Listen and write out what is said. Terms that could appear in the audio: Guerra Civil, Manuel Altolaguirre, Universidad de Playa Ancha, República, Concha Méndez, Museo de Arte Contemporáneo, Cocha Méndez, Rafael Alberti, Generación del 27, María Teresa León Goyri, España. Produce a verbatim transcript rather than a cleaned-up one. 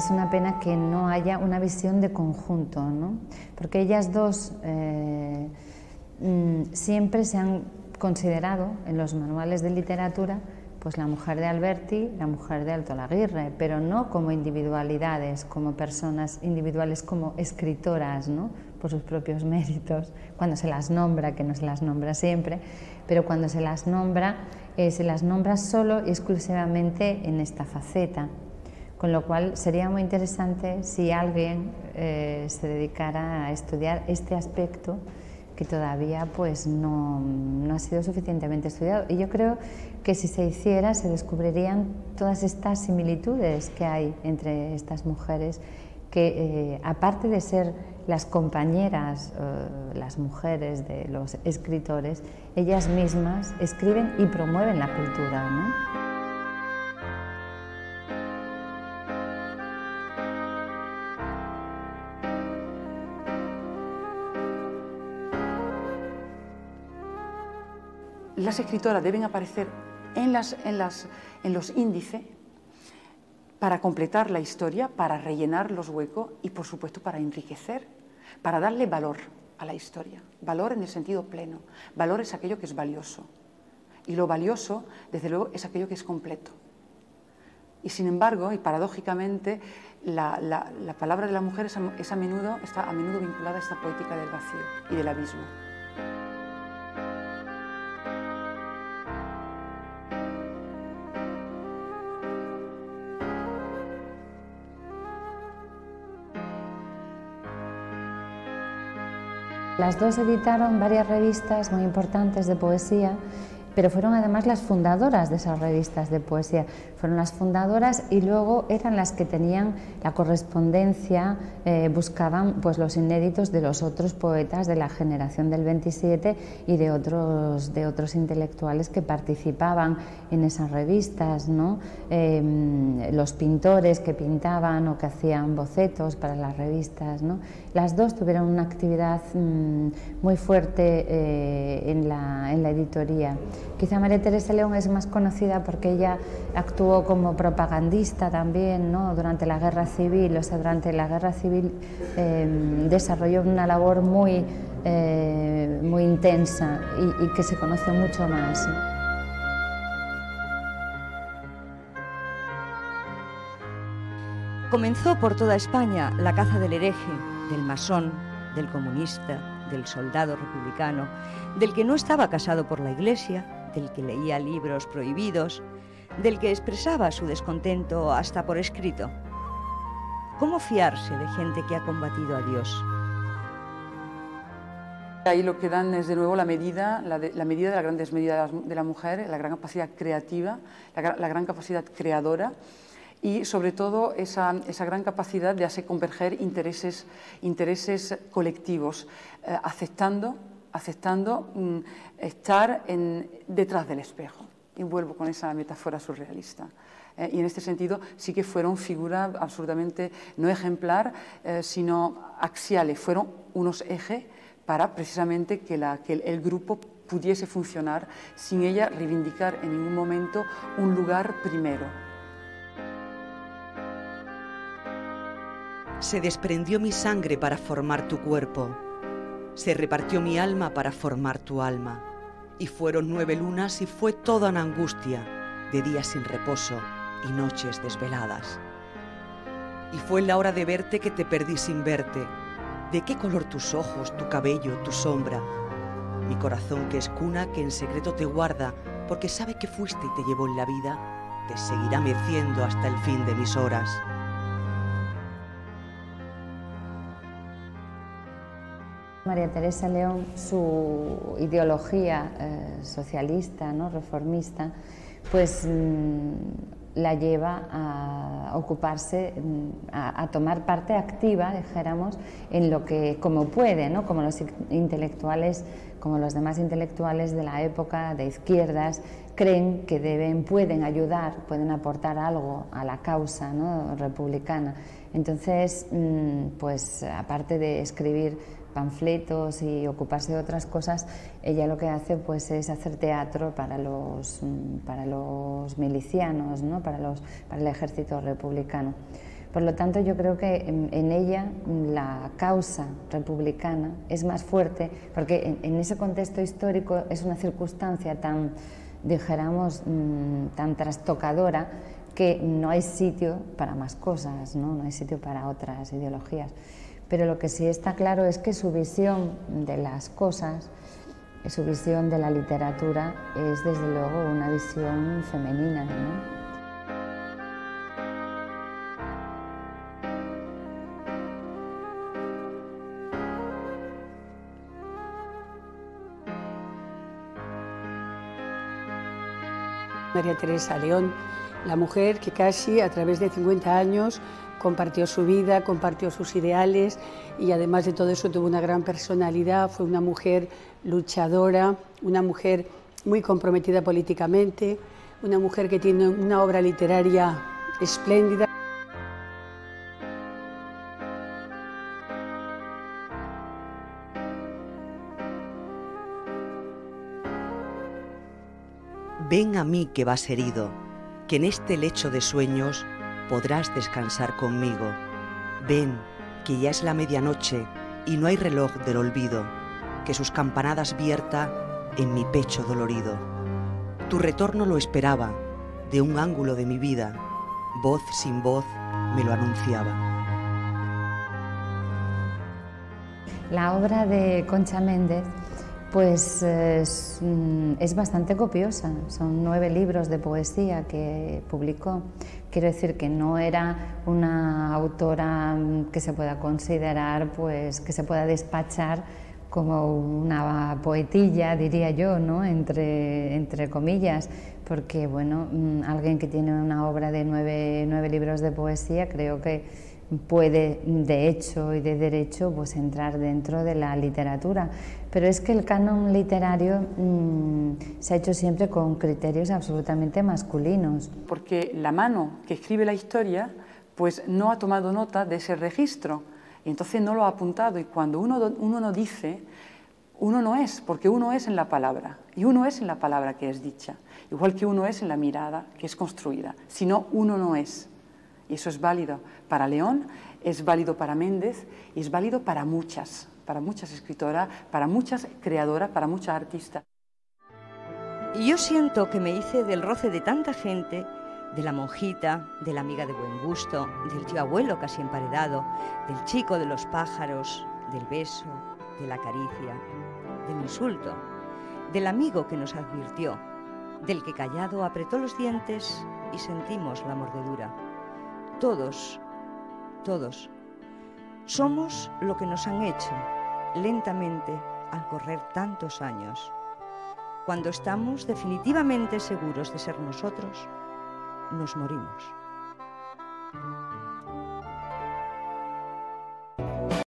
Es una pena que no haya una visión de conjunto, ¿no? Porque ellas dos eh, siempre se han considerado en los manuales de literatura pues la mujer de Alberti, la mujer de Altolaguirre, pero no como individualidades, como personas individuales, como escritoras, ¿no? Por sus propios méritos, cuando se las nombra, que no se las nombra siempre, pero cuando se las nombra, eh, se las nombra solo y exclusivamente en esta faceta, con lo cual sería muy interesante si alguien eh, se dedicara a estudiar este aspecto que todavía pues, no, no ha sido suficientemente estudiado. Y yo creo que si se hiciera se descubrirían todas estas similitudes que hay entre estas mujeres que, eh, aparte de ser las compañeras, eh, las mujeres de los escritores, ellas mismas escriben y promueven la cultura, ¿no? Las escritoras deben aparecer en, las, en, las, en los índices para completar la historia, para rellenar los huecos y, por supuesto, para enriquecer, para darle valor a la historia. Valor en el sentido pleno. Valor es aquello que es valioso. Y lo valioso, desde luego, es aquello que es completo. Y, sin embargo, y paradójicamente, la, la, la palabra de la mujer es a, es a menudo, está a menudo vinculada a esta poética del vacío y del abismo. Las dos editaron varias revistas muy importantes de poesía, pero fueron además las fundadoras de esas revistas de poesía. Fueron las fundadoras y luego eran las que tenían la correspondencia, eh, buscaban pues, los inéditos de los otros poetas de la Generación del veintisiete y de otros, de otros intelectuales que participaban en esas revistas, ¿no? Eh, los pintores que pintaban o que hacían bocetos para las revistas, ¿no? Las dos tuvieron una actividad mmm, muy fuerte eh, en, la, en la editoría. Quizá María Teresa León es más conocida porque ella actuó como propagandista también, ¿no? Durante la guerra civil, o sea, durante la guerra civil eh, desarrolló una labor muy, eh, muy intensa y, y que se conoce mucho más. Comenzó por toda España la caza del hereje, del masón, del comunista, del soldado republicano, del que no estaba casado por la Iglesia, del que leía libros prohibidos, del que expresaba su descontento hasta por escrito. ¿Cómo fiarse de gente que ha combatido a Dios? Ahí lo que dan es de nuevo la medida, la, de, la medida de la gran desmedida de la mujer, la gran capacidad creativa, la, la gran capacidad creadora, y sobre todo esa, esa gran capacidad de hacer converger intereses, intereses colectivos, eh, aceptando, aceptando mm, estar en, detrás del espejo. Y vuelvo con esa metáfora surrealista. Eh, y en este sentido sí que fueron figuras absolutamente no ejemplar, eh, sino axiales, fueron unos ejes para precisamente que, la, que el grupo pudiese funcionar sin ella reivindicar en ningún momento un lugar primero. Se desprendió mi sangre para formar tu cuerpo, se repartió mi alma para formar tu alma, y fueron nueve lunas y fue toda una angustia, de días sin reposo y noches desveladas. Y fue en la hora de verte que te perdí sin verte, de qué color tus ojos, tu cabello, tu sombra, mi corazón que es cuna que en secreto te guarda, porque sabe que fuiste y te llevó en la vida, te seguirá meciendo hasta el fin de mis horas. María Teresa León, su ideología eh, socialista, ¿no? Reformista, pues mm, la lleva a ocuparse, a, a tomar parte activa, dijéramos, en lo que como puede, ¿no? Como los intelectuales, como los demás intelectuales de la época de izquierdas creen que deben, pueden ayudar, pueden aportar algo a la causa, ¿no? Republicana. Entonces, mm, pues aparte de escribir panfletos y ocuparse de otras cosas, ella lo que hace pues es hacer teatro para los, para los milicianos, ¿no? para, los, para el ejército republicano. Por lo tanto, yo creo que en, en ella la causa republicana es más fuerte, porque en, en ese contexto histórico es una circunstancia tan, dijéramos, mmm, tan trastocadora, que no hay sitio para más cosas, ¿no? No hay sitio para otras ideologías. Pero lo que sí está claro es que su visión de las cosas, su visión de la literatura, es desde luego una visión femenina, ¿no? María Teresa León, la mujer que casi a través de cincuenta años compartió su vida, compartió sus ideales y además de todo eso tuvo una gran personalidad, fue una mujer luchadora, una mujer muy comprometida políticamente, una mujer que tiene una obra literaria espléndida. Ven a mí que vas herido, que en este lecho de sueños podrás descansar conmigo. Ven, que ya es la medianoche y no hay reloj del olvido, que sus campanadas vierta en mi pecho dolorido. Tu retorno lo esperaba, de un ángulo de mi vida, voz sin voz me lo anunciaba. La obra de Concha Méndez pues es, es bastante copiosa, son nueve libros de poesía que publicó. Quiero decir que no era una autora que se pueda considerar, pues que se pueda despachar como una poetilla, diría yo, ¿no? Entre, entre comillas, porque bueno, alguien que tiene una obra de nueve, nueve libros de poesía creo que puede de hecho y de derecho pues entrar dentro de la literatura, pero es que el canon literario mmm, se ha hecho siempre con criterios absolutamente masculinos. Porque la mano que escribe la historia pues no ha tomado nota de ese registro y entonces no lo ha apuntado, y cuando uno, uno no dice, uno no es, porque uno es en la palabra y uno es en la palabra que es dicha, igual que uno es en la mirada que es construida, si no uno no es. Y eso es válido para León, es válido para Méndez y es válido para muchas, para muchas escritoras, para muchas creadoras, para muchas artistas. Y yo siento que me hice del roce de tanta gente, de la monjita, de la amiga de buen gusto, del tío abuelo casi emparedado, del chico de los pájaros, del beso, de la caricia, del insulto, del amigo que nos advirtió, del que callado apretó los dientes y sentimos la mordedura. Todos, todos, somos lo que nos han hecho lentamente al correr tantos años. Cuando estamos definitivamente seguros de ser nosotros, nos morimos.